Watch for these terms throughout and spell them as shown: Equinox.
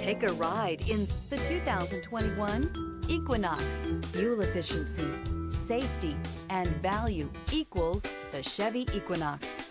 Take a ride in the 2021 Equinox. Fuel efficiency, safety, and value equals the Chevy Equinox.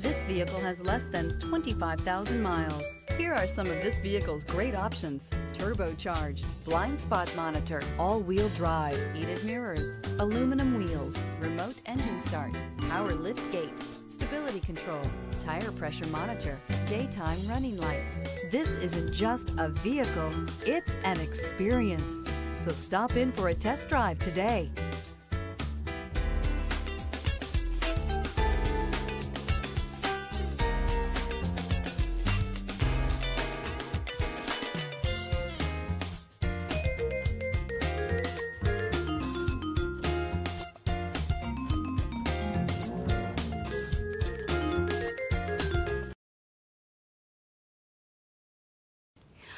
This vehicle has less than 25,000 miles. Here are some of this vehicle's great options: turbocharged, blind spot monitor, all-wheel drive, heated mirrors, aluminum wheels, remote engine start, power lift gate, stability control, tire pressure monitor, daytime running lights. This isn't just a vehicle, it's an experience. So stop in for a test drive today.